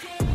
so good.